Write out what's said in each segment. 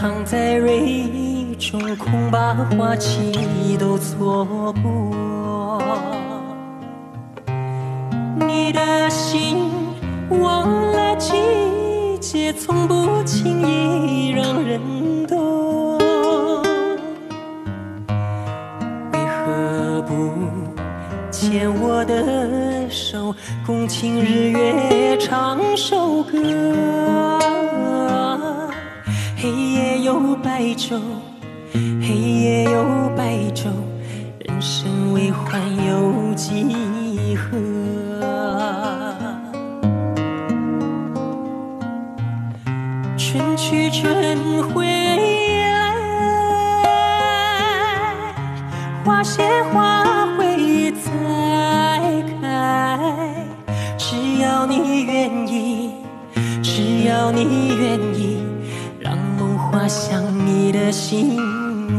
躺在蕊中，恐怕花期都错过。你的心忘了季节，从不轻易让人懂。为何不牵我的手，共听日月唱首歌？ 黑夜有白昼，黑夜有白昼，人生为患有几何？春去春回来，花谢花会再开。只要你愿意，只要你愿意。 花香你的心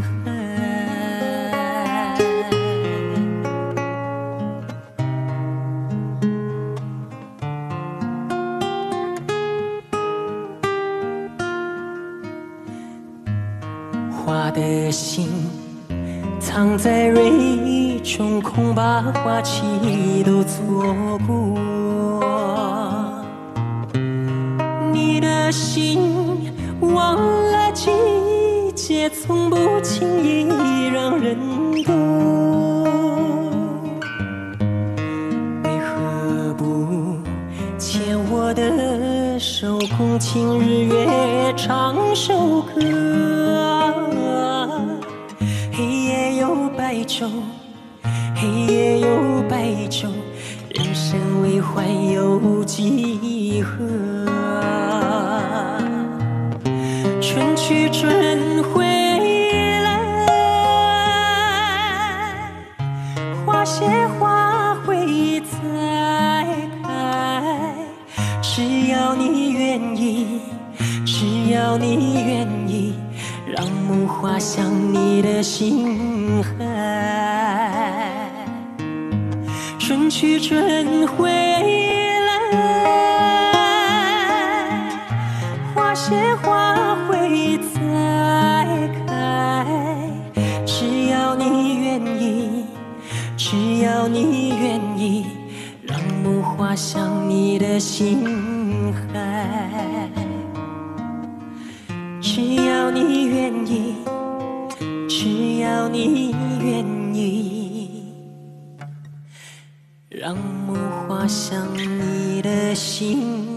海，花的心藏在蕊中，恐怕花期都错过。你的心忘。 季节从不轻易让人懂，为何不牵我的手，共听日月唱首歌？黑夜有白昼，黑夜有白昼，人生为患有几何？ 春去春回来，花谢花会再开。只要你愿意，只要你愿意，让梦滑向你的心海。春去春回来，花谢花。 再开，只要你愿意，只要你愿意，让梦滑向你的心海。只要你愿意，只要你愿意，让梦滑向你的心。